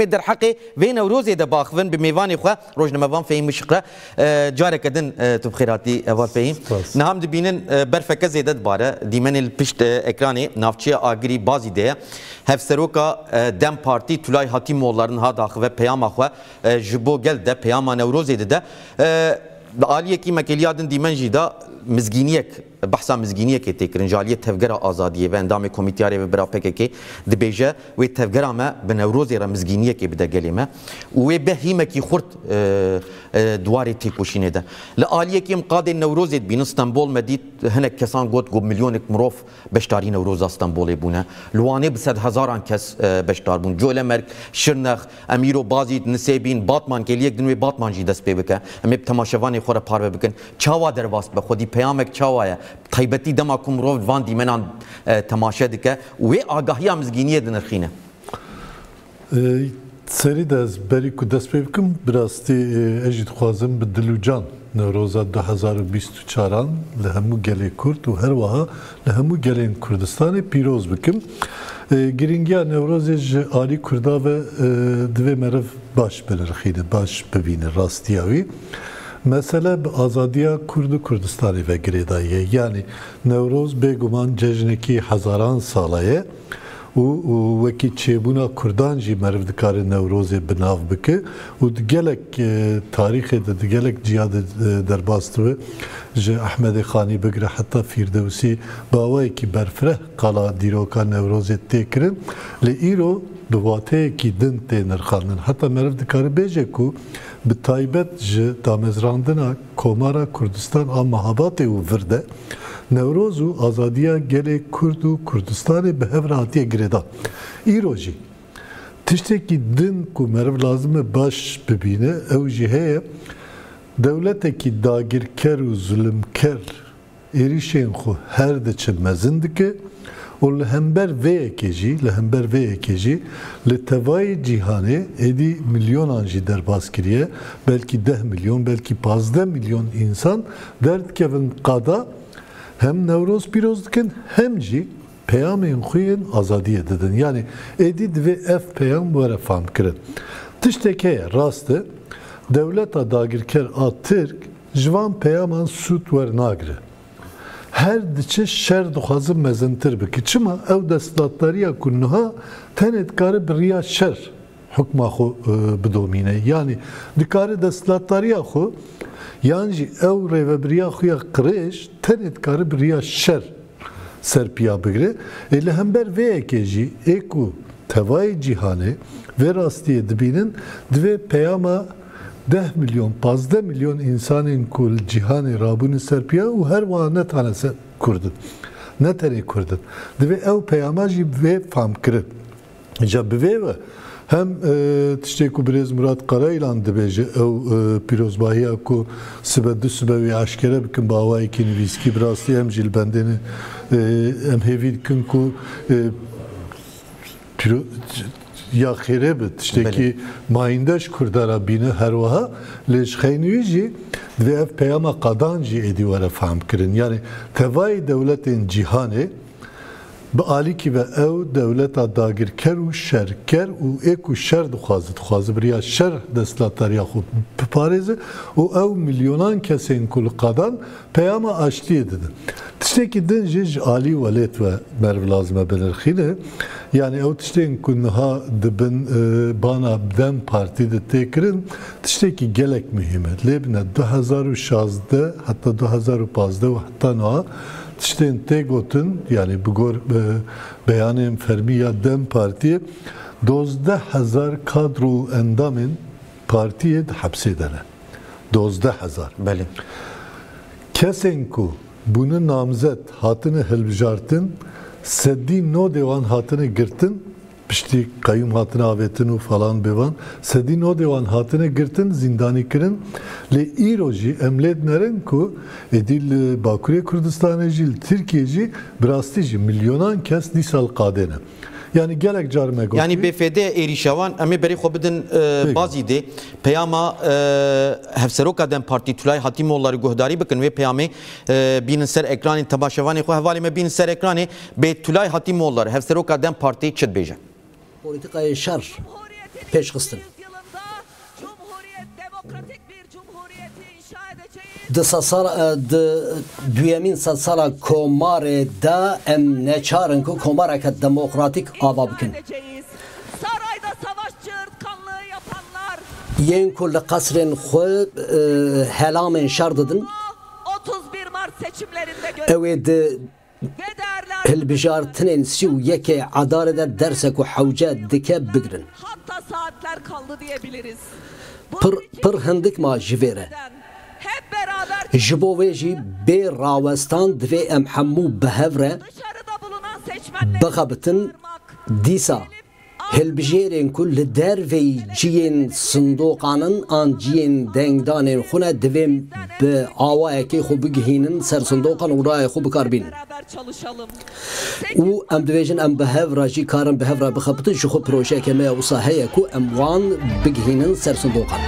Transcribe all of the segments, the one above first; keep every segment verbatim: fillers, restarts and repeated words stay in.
در حقی وی نوروزی ده باخون به میوانی خو روزنامه‌وان فهم شقره جاره کدن تو بخیراتی اول فهم نه هم دبینن برفکه زیدت باره دیمن پشت اکرانی نافچه آگری بازی ده هفسروکا دم پارتی Tülay Hatimoğulları'nın ha daxı ve peyama xo jibo gel de peyama Newroz de aliyeki mekeliyadın dimenji da mizginiyek bahsa mizginiyek etekirin jaliye tevgera azadiye ve endamı komitiyare ve bera P K K dibeje ve tevgera me be Newroz era mizginiyek ebide gelime ve behimeki xurt duvarı tekuşine de la aliyeki mqade Newroz bin İstanbul medit henek kesan got gob milyonek mrof beştari Newroz İstanbul ebuna luane besed hazaran kes beştar bun jolemerk şirnax amiro bazit nisebin batman keliyek din ve batman jidas pebeke meb tamaşavan xora parve bekin çava dervast be xodi peyamek çavaya taybeti dema kumrov van dimenan tamaşa dike ve agahiya mizginiye dinirxine seri de beri kudespevkim biraz ti ejid xwazim bi dilucan Newroz iki bin yirmi dört li hemû gelê Kurd û her wiha li hemû gelên Kurdistanê pîroz bikim giringiya Newrozê ji alî Kurda ve divê meriv baş bilirxîne baş bibîne rastiya wî mesele azadiya Kurdu Kurdistanê ve girêdayî yani Newroz bêguman cejnekî hezaran sala ye û wekî çêbûna Kurdan jî meriv dikarê Newrozê bi nav bike û di gelek tarîxê de di gelek ciya de derbas dibe ji Ahmet Xanî bigire heta Firdevsi bawayekî berfireh qala dîroka Newrozê tê kirin li îro di wateyekî din tê nirxandin heta meriv dikarê bêje ku bi taybet ji damezrandina Komara Kurdistan a Mahabatê û Virde Newroz û azadiya gelê Kurd û Kurdistanê bi hev rehatiye girêda. Îro jî tiştekî din ku meriv lazim e baş bibîne ew jî heye dewletekî dagirker û zulmker êrişên xwe her diçe mezin dike û li hember vêyekê jî li hember vêyekê jî li tevayê cîhanê êdî milyonan jî derbas kiriye belkî deh milyon belkî pazdeh milyon însan derdikevin qada hem Newroz pîroz dikin hem jî peyamên xwe azadiyê didin yani êdî divê ev peyam were fehm kirin tiştek heye rast e dewleta dagirker a Tirk ji van peyaman sûd wernagire her diçe şer dixwazin mezintir bike çima ew destdardariya ku niha tenê dikare bi riya şer hukma xwe bidomîne yani dikare destdardariya xwe yani jî ew rêveberiya xwe ya qirêj tenê dikare bi riya şer serpiya bigire ê li hember vêyekê jî ê ku tevayê cîhanê vê rastiyê dibînin divê peyama deh milyon, pazdeh milyon insanên ku li cîhanê rabûne serpiya û her wiha netane Kurdin ne tenê Kurdin divê ew peyama jî vê fehm kirin ja bi vê ve hem tiştek ku birêz Murat Karaylan dibêje ew pîrozbahiya ku sibe du sibe wî eşkere bikin bi awayekî nivîskî bi rastî em jî li bendê em hêvî dikin ku ya xêrê bi tiştekî mayîndeş Kurdara bîne her wiha lêjxeynî jî divê ev peyama qadan jî êdî were fehm kirin yani tevayê dewletên cîhanê bi alîkî ve ew dewleta dagirker û şerker û ê ku şer dixwaze dixwaze bi riya şer destdardariya xwe biparêze û ew milyonan kesên ku li qadan peyama aştiyê didin tiştekî din jî ji alî welêt ve meriv lazim e binirxîne yani ew tiştên ku niha dibin bana dem partî de tê kirin tiştekî gelek mühim e lê bîne du hezar û şazdeh heta du hezar û pazdeh û heta niha tiştên tê gotin yani bi gor beyanên fermî ya dem partiyê dozdeh hezar kadro û endamên partiyê di hepsê de ne dozdeh hezar belê kesên ku bunu namzet hatine hilbijartin seddî no devan hatine girtin piştî kayyum hatine avêtin û falan bevan seddî no devan hatine girtin zindanî kirin lê îro jî em lêd nerin ku êdî li Bakurê Kurdistanê jî li Tirkiyê jî bi rastî jî milyonan kes dîsa li qadê ne yani gelek car me gotiye yani B F D êrişevan em ê berê xwe bidin bazî dê peyama hevseroka dem partî Tülay Hatimoğulları guhdarî bikin wê peyamê bînin ser ekranê temaşevanê xwe hevalê me bînin ser ekranê bê Tülay Hatimoğulları hevseroka dem partî çi dibêje politikayê şer peşkıstın. Düyemin satsara komare da em ne çarın ki komara kat demokratik avabıkın. Sarayda savaş çığırtkanlığı yapanlar. Y N K'lı kasrın xo helamen şardıdın. otuz bir Mart seçimlerinde görüldü. Elbijar tının siu yeke adarede derse ku havca dike bigrin. Hatta saatler kaldı diyebiliriz. Pır hındık ma jivere. Hep beraber jiboveji be ravestan dve em hammu behevre. Dışarıda bulunan seçmenleri bakabıtın disa. Helbijerin kulli derveyi ciyen sundukanın an ciyen dengdanin huna devim be avaeki hubigihinin ser sundukan uraya hubikarbin. U em devijin em behevra jikarın behevra bıxabıtı jihub proje kemeye usaheye ku emvan bigihinin ser sundukan.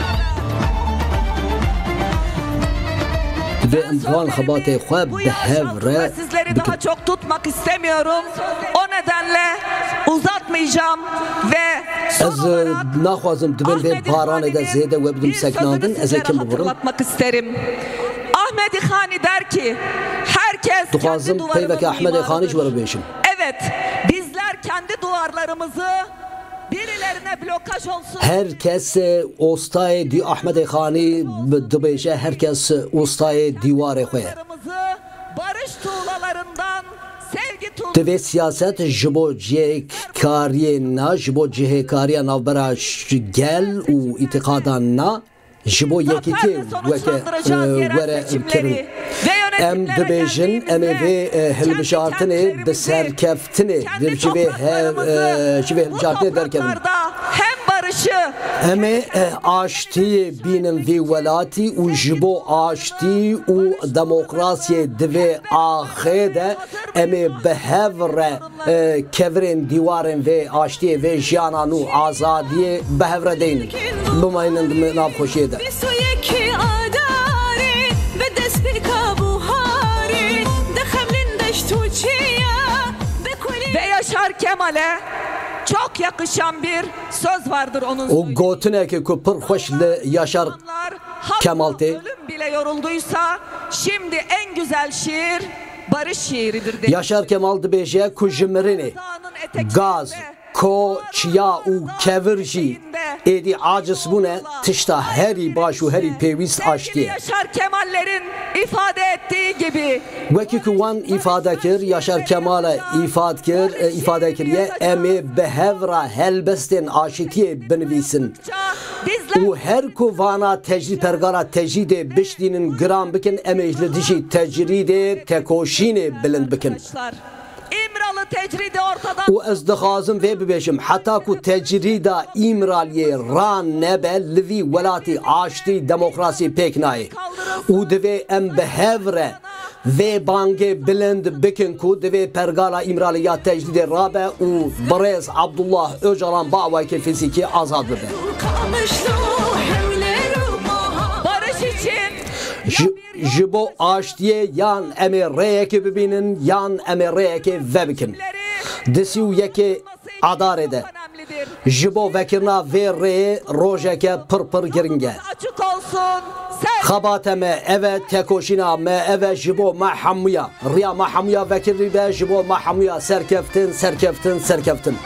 Ve emvan xabatı xua behevra sizleri daha çok tutmak istemiyorum. O nedenle uzatmayacağım ve az nahvazım dübel baran ede zede ve bizim seknandın ezekim burum. Anlatmak isterim. Ahmet Xanî der ki herkes kendi duvarlarımızı. Evet, bizler kendi duvarlarımızı birilerine blokaj olsun. Herkes ustayı di Ahmet Xanî dubeyce herkes ustayı divare koyar. Barış tuğlalarından Tve siyaset jibojiye kariye na jibojiye kariye navbera gel u itikadan na jibo yekiti veke vere kirin. Em dibejin em ve helbişartını de serkeftini dirçive jive helbişartını derkevin. Eme aşti binin ve velati u jibo aşti u demokrasiye dve ahede eme behevre kevrin divarın ve aşti ve jiyananu azadiye behevre deyin. Bu mayının nab koşuyede. Ve Yaşar Kemal'e çok yakışan bir söz vardır onun. O gotine ki kupır hoşlu Yaşar Kemal'ti. Ölüm bile yorulduysa şimdi en güzel şiir barış şiiridir dedi. Yaşar Kemal'di beje kujmirini gaz ko çiya u kevirji edi acıs bu ne tışta heri başu heri pevist açtı. Yaşar Kemal'lerin ifade ettiği gibi veki kuvan ifadekir Yaşar Kemal'e ifadekir ifadekirye emi behevra helbestin aşitiye benvisin. U her kuvana tecrid pergara tecride biştinin gram bikin emejli dişi tecride tekoşini bilin bikin. İmralı tecridi ortadan. O ezdiğazım ve bebeşim. Hatta ku tecrida İmralı'ya ran nebel livi velati açtı demokrasi peknayı. O deve em behevre ve bange bilind bikin ku deve pergala İmralı'ya tecride rabe u brez Abdullah Özcan bağvayken fiziki azad bebe. Barış için jibo aştiye yan emireyeki bibinin yan emireyeki vebikin. Disiu yeki adarede. Jibo vekirna verreye rojeke pırpır giringe. Xabateme eve tekoşina me eve jibo mahamuya. Riya mahamuya vekirribe jibo mahamuya serkeftin serkeftin serkeftin.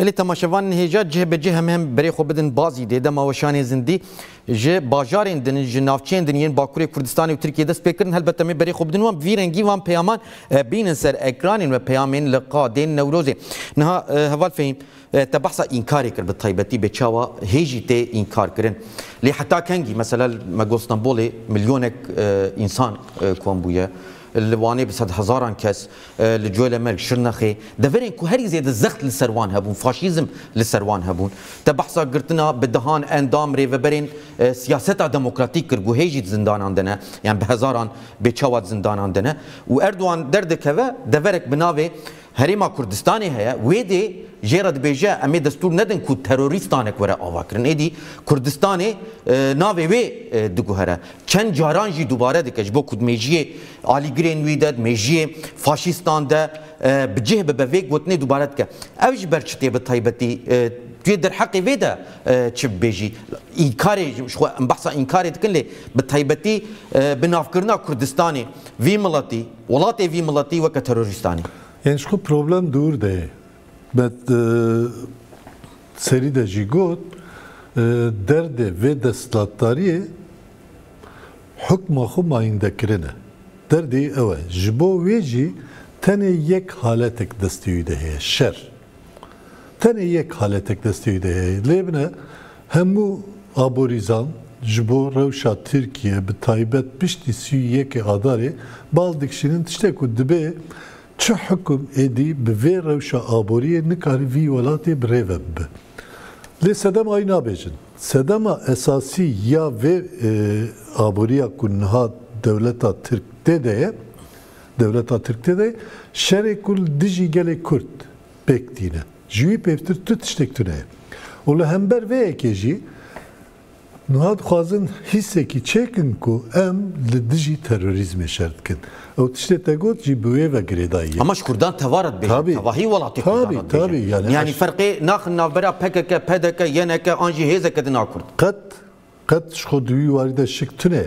بله تماشاوان هیچ جه به جه هم هم برای خود بدن بازی دیده ما وشانی زندی جه بازارین دنی جنافچین دنیان باکوری کردستانی و ترکیه دست بکرند هل بتمه برای خود بدن وام ویرنگی وام پیامان بین سر اکرانین و پیامین لقادین نوروزی نه هوال فهم تبحث اینکاری کرد بطایبتی به چاوا هیچی ته اینکار کردن لی حتی کنگی مثلا مگوستانبولی میلیونک انسان کوام بیه الواني بسد هزاران كاس لجوله ملك شرنخي دفرين كو هري زيد الزخت للسروان هبون فاشيزم للسروان هبون تبحثا قرتنا بالدهان اندام ريفبرين سياستا ديمقراطيك كرغو هيجي زندان عندنا يعني بهزاران بيتشاوات زندان عندنا واردوان دردكه دفرك بناوي Herima Kurdistan'ı heye ve de Jerad Beje ame destur neden ku teröristane kore avakrin edi Kurdistan'ı nave ve duguhara çen jaranji dubara dikeş bu kudmejiye Ali Grenvi'de mejiye faşistan'da bceh bebek gotne dubara dike evj berçte be taybeti تقدر حقي فيدا تشبيجي انكاري شو بحصا انكاري تكلي بتهيبتي بنافكرنا كردستاني في ملاتي ولاتي في ملاتي وك تيرورستاني يعني شو بروبلم دور ده بت سريدا جيغوت درد فيدا سلطاري حكم خو ما يندكرنا دردي او جبو ويجي تاني يك حالتك دستي ده الشر tane yek haletek desteği de lebne hem bu aborizan jbo revşa Türkiye bi taybet pişti süyeke adari baldık şinin tişte kudbe çu hüküm edi bi ve revşa aboriye nikari vi velati breveb le sedem ayna bejin sedema esasi ya ve aboriya kunha devleta Türk'te de devleta Türk'te de şerekul diji gele Kürt bektine Jüyip evtir tüt iştektüne. Ola hember ve ekeci Nuhat Khaz'ın hisseki çekin ku em lidiji terörizme şertkin. O tişte tegot jibuye ve gredayı. Ama şkurdan tevarat beyin. Tabi. Tevahi valati kurdan tabi yani. Yani farkı nakın navbera P K K, P D K, Y N K, anji hezekedin akurdu. Kat, kat şkoduyu varida şiktüne.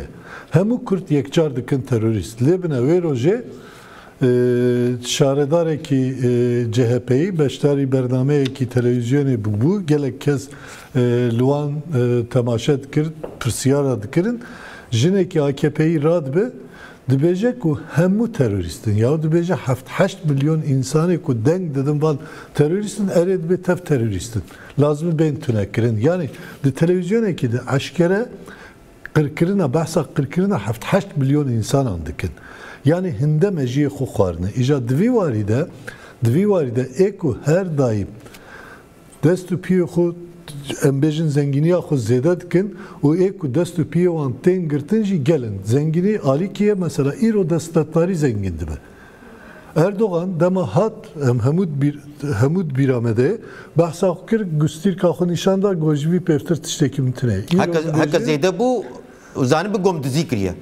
Hemu Kürt yekcar dikin terörist. Lebine ve roje şaredar ki C H P'yi beştari bername ki televizyonu bu bu gelek kez luan temaşet kır pırsiyara dikirin jine ki A K P'yi radbe dibece ku hemu teröristin ya dibece haft milyon insanı ku denk dedim van teröristin ered be tef teröristin lazım ben tünekirin yani de televizyonu ki de aşkere kırkırına bahsa kırkırına haft milyon insan andıkın. Yani hinde meciye kukarını. İca dvi varide, dvi varide eku her daim destupiye ku embejin zenginiye ku zedetkin o eku destupiye olan tengirtinci gelin. Zengini Alikiye mesela İro destatları zengindi be. Erdoğan dema hat hemud bir hemud bir amede bahsa kır güstir kahun işanda gojvi peftir tiştekim tine. Hakka zeyde bu uzanı bu gomdu zikriye.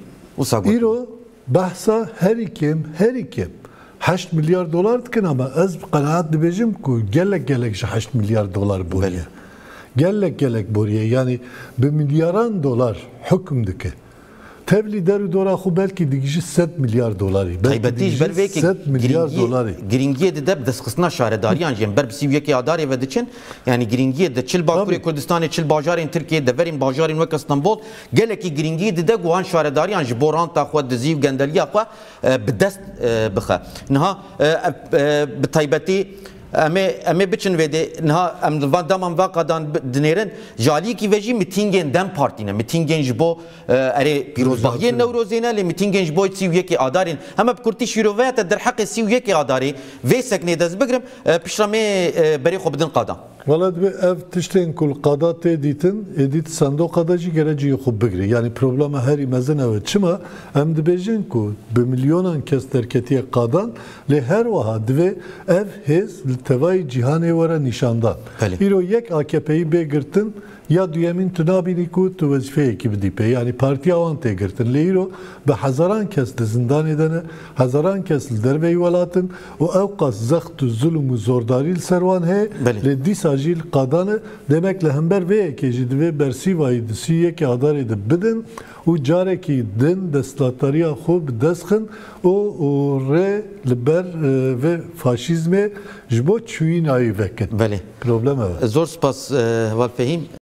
İro bahsa her ikim, her ikim haş milyar dolar dikin ama az kanaat dibecim ku gelek gelek şu haş milyar dolar buraya. Bele. Gelek gelek buraya yani bir milyaran dolar hüküm dikin. Tevli deru dora ku belki dikici set milyar doları. Kaybettiğiz belki set milyar doları. Giringiye de de deskısına şaredari yani ber bisivyeki adari ve için yani giringiye de çil bakure Kürdistan'ı çil bajarin Türkiye'de verin bajarin ve İstanbul gelek ki giringiye de de guan şaredari yani boran takwa diziv gendeliya kwa bidest bıxa. Naha bitaybeti Ama ama biçin vede nha amdvan damam vaqadan dineren jali ki veji mitingin dem partine mitingin jbo are pirozbahiye Newrozine le mitingin jbo yeki adarin ama kurti şirovata der haqi siu yeki adari ve sekne daz bigram pişrame bari xobdin qada Valla ev tişten kul qada teditin edit sandık qadaji gereci xob bigri yani problemi her imazin evet çima am dibejin ku bir milyonan kes terketiye qadan le her vaha dve ev hez tevay cihane vara nişanda. İro yek A K P'yi begirtin ya duyemin tunabini ku tu vazife ekibi dipe yani parti avante girtin. Le İro be hazaran kesli zindan edene, hazaran kesli derveyi velatın o evkas zakhtu zulmü zordaril servan he le disajil kadanı demek lehember ve ekecidi ve bersivayı disiye ki adar edip bidin o careki din deslatariya hub deskın o re liber ve faşizme jbo çüyün ayı veket. Problem evet. Zor spas valfehim.